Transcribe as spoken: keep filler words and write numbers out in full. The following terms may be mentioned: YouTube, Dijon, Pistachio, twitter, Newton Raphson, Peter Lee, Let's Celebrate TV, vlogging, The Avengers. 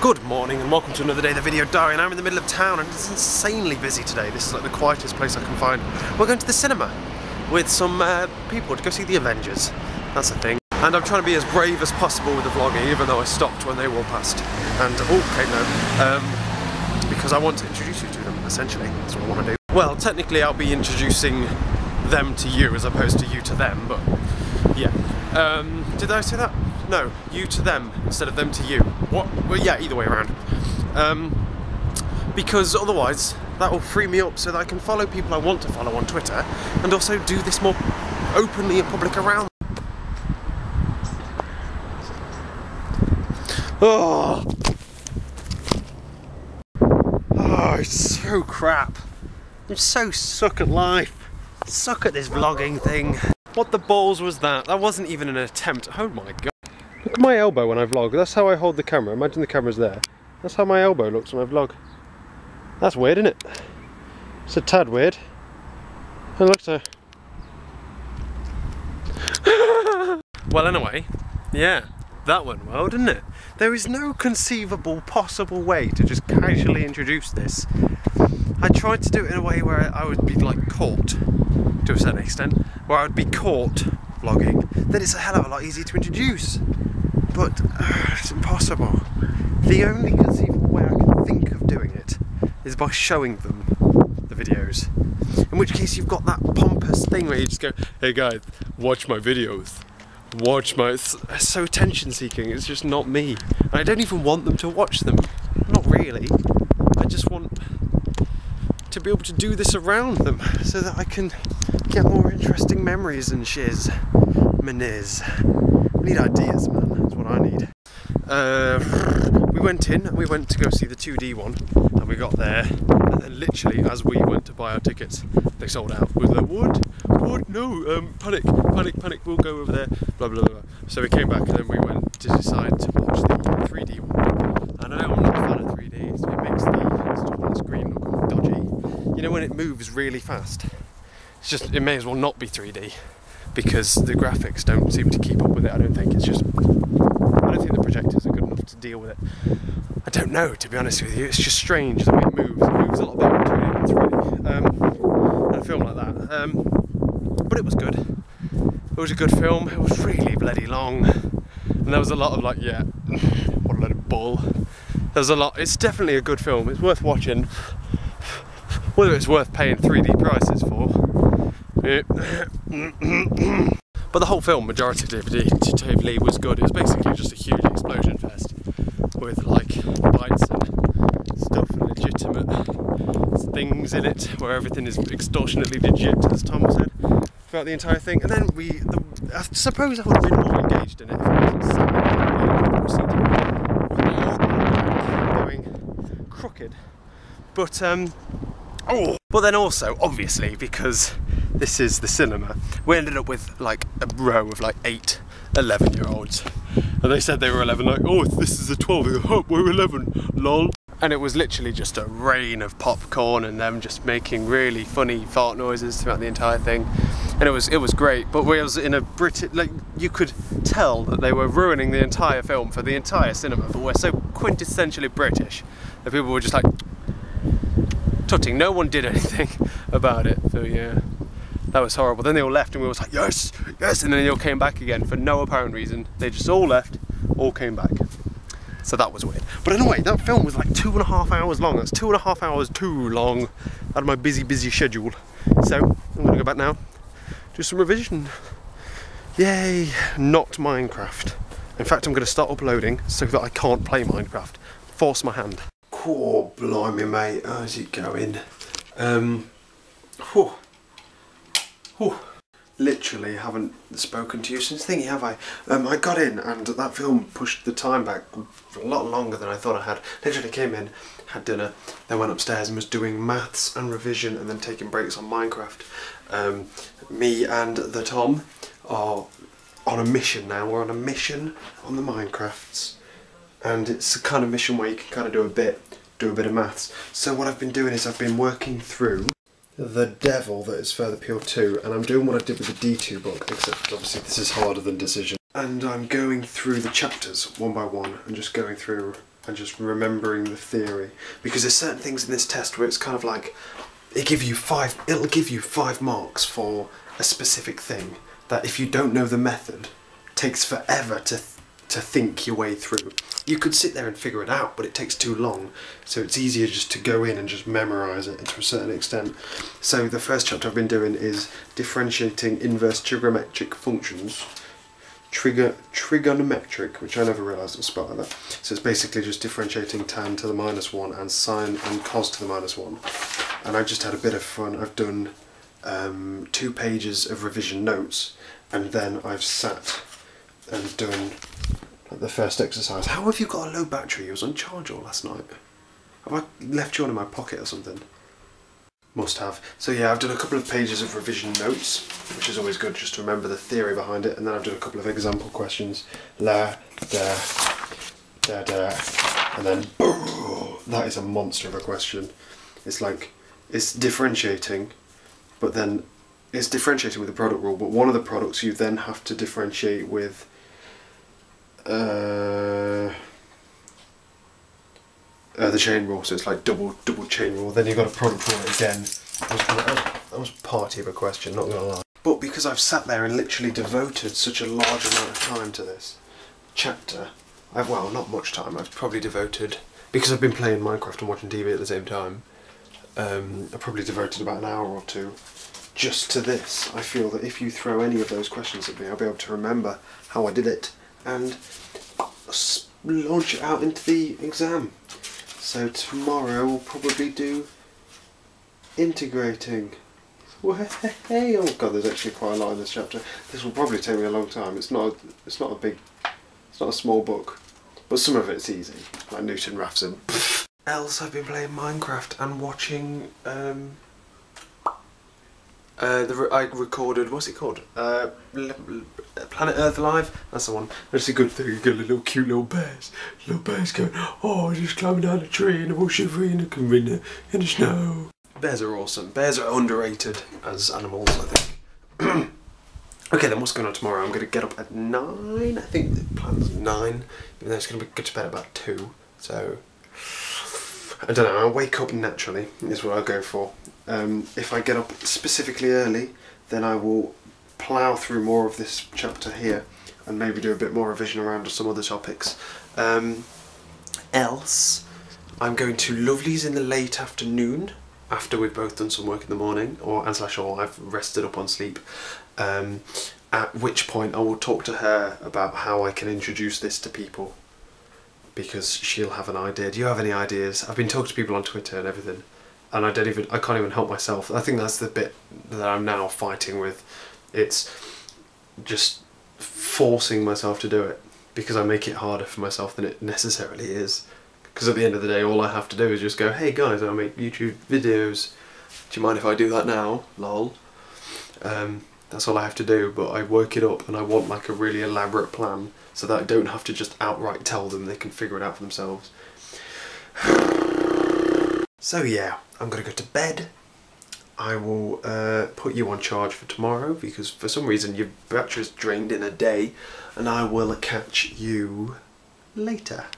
Good morning and welcome to another day of the video diary, and I'm in the middle of town and it's insanely busy today. This is like the quietest place I can find. We're going to the cinema with some uh, people to go see The Avengers. That's the thing. And I'm trying to be as brave as possible with the vlogging, even though I stopped when they walked past. And, oh, okay, no. Um, because I want to introduce you to them, essentially. That's what I want to do. Well, technically I'll be introducing them to you as opposed to you to them, but yeah. Um, did I say that? No, you to them instead of them to you. What? Well, yeah, either way around. Um, because otherwise, that will free me up so that I can follow people I want to follow on Twitter and also do this more openly in public around. Oh! Oh, it's so crap. I'm so suck at life. Suck at this vlogging thing. What the balls was that? That wasn't even an attempt. Oh my god. Look at my elbow when I vlog. That's how I hold the camera. Imagine the camera's there. That's how my elbow looks when I vlog. That's weird, isn't it? It's a tad weird. It looks so. Well, anyway, yeah, that went well, didn't it? There is no conceivable possible way to just casually introduce this. I tried to do it in a way where I would be like caught, to a certain extent, where I would be caught vlogging. Then it's a hell of a lot easier to introduce. But uh, it's impossible. The only conceivable way I can think of doing it is by showing them the videos. In which case you've got that pompous thing where you just go, hey guys, watch my videos. Watch my... It's so attention seeking, it's just not me. And I don't even want them to watch them. Not really. I just want to be able to do this around them so that I can get more interesting memories and shiz. Maniz. I need ideas, man. That's what I need. Uh, we went in, we went to go see the two D one, and we got there, and then literally as we went to buy our tickets, they sold out. We were like, what? What? No, um, panic, panic, panic, we'll go over there, blah, blah, blah. So we came back, and then we went to decide to watch the three D one. And I know I'm not a fan of three D, so it makes the stuff on the screen look dodgy. You know when it moves really fast? It's just, it may as well not be three D. Because the graphics don't seem to keep up with it. I don't think it's just... I don't think the projectors are good enough to deal with it. I don't know, to be honest with you. It's just strange the way it moves. It moves a lot better in three D than three D. Um, in a film like that. Um, but it was good. It was a good film. It was really bloody long. And there was a lot of like, yeah, what a load of bull. There's a lot. It's definitely a good film. It's worth watching. Whether it's worth paying three D prices for. But the whole film, majoritatively, was good. It was basically just a huge explosion fest with like bites and stuff and legitimate things in it, where everything is extortionately legit, as Tom said, throughout the entire thing. And then we, the, I suppose I would have been more engaged in it if I wasn't sat there going crooked. But um, oh, but then also obviously because. This is the cinema. We ended up with like a row of like eight eleven year olds. And they said they were eleven, like, oh, this is a twelve, oh, we're eleven, lol. And it was literally just a rain of popcorn and them just making really funny fart noises throughout the entire thing. And it was it was great, but we was in a British, like, you could tell that they were ruining the entire film for the entire cinema, but we're so quintessentially British that people were just like, tutting. No one did anything about it, so yeah. That was horrible. Then they all left and we were like, yes, yes, and then they all came back again for no apparent reason. They just all left, all came back. So that was weird. But anyway, that film was like two and a half hours long. That's two and a half hours too long out of my busy, busy schedule. So I'm gonna go back now, do some revision. Yay, not Minecraft. In fact, I'm gonna start uploading so that I can't play Minecraft. Force my hand. Cool, blimey, mate, how's it going? Um, whew. Ooh, literally haven't spoken to you since thingy, have I? Um, I got in and that film pushed the time back a lot longer than I thought I had. Literally came in, had dinner, then went upstairs and was doing maths and revision and then taking breaks on Minecraft. Um, me and the Tom are on a mission now. We're on a mission on the Minecrafts. And it's a kind of mission where you can kind of do a bit, do a bit of maths. So what I've been doing is I've been working through The Devil that is Further Peel two, and I'm doing what I did with the D two book, except obviously this is harder than Decision. And I'm going through the chapters one by one and just going through and just remembering the theory, because there's certain things in this test where it's kind of like it give you five it'll give you five marks for a specific thing that if you don't know the method takes forever to th to think your way through. You could sit there and figure it out, but it takes too long, so it's easier just to go in and just memorise it to a certain extent. So the first chapter I've been doing is differentiating inverse trigonometric functions. Trigger, trigonometric, which I never realised was spelled like that. So it's basically just differentiating tan to the minus one and sine and cos to the minus one. And I just had a bit of fun. I've done um, two pages of revision notes, and then I've sat and done the first exercise. How have you got a low battery? It was on charge all last night. Have I left yours in my pocket or something? Must have. So yeah, I've done a couple of pages of revision notes, which is always good just to remember the theory behind it, and then I've done a couple of example questions. La, da, da, da, and then boom! That is a monster of a question. It's like, it's differentiating, but then it's differentiating with the product rule, but one of the products you then have to differentiate with Uh, uh, the chain rule, so it's like double double chain rule. Then you've got a product rule again. That was, that was party of a question, not gonna lie. But because I've sat there and literally devoted such a large amount of time to this chapter, I've well, not much time. I've probably devoted, because I've been playing Minecraft and watching T V at the same time, Um, I probably devoted about an hour or two just to this. I feel that if you throw any of those questions at me, I'll be able to remember how I did it and launch it out into the exam. So tomorrow we'll probably do integrating. Hey, oh god, there's actually quite a lot in this chapter. This will probably take me a long time. It's not. A, it's not a big. It's not a small book, but some of it's easy, like Newton Raphson. Else, I've been playing Minecraft and watching. Um, Uh, the re I recorded, what's it called? Uh, Planet Earth Live? That's the one. That's a good thing. You get little cute little bears. Little bears going, oh, just climbing down a tree and all shivery in the, in the snow. Bears are awesome. Bears are underrated as animals, I think. Okay, then what's going on tomorrow? I'm going to get up at nine. I think the plan's nine. Even though it's going to be good to bed about two. So I don't know, I wake up naturally, is what I go for. Um, if I get up specifically early, then I will plough through more of this chapter here and maybe do a bit more revision around some other topics. Um, else, I'm going to Lovely's in the late afternoon, after we've both done some work in the morning, or and slash all, I've rested up on sleep. Um, at which point I will talk to her about how I can introduce this to people, because she'll have an idea. Do you have any ideas? I've been talking to people on Twitter and everything, and I don't even, I can't even help myself. I think that's the bit that I'm now fighting with. It's just forcing myself to do it, because I make it harder for myself than it necessarily is. Because at the end of the day, all I have to do is just go, hey guys, I make YouTube videos. Do you mind if I do that now? Lol. Um, that's all I have to do, but I work it up and I want like a really elaborate plan, so that I don't have to just outright tell them, they can figure it out for themselves. So yeah, I'm gonna go to bed. I will uh, put you on charge for tomorrow, because for some reason your battery's drained in a day, and I will catch you later.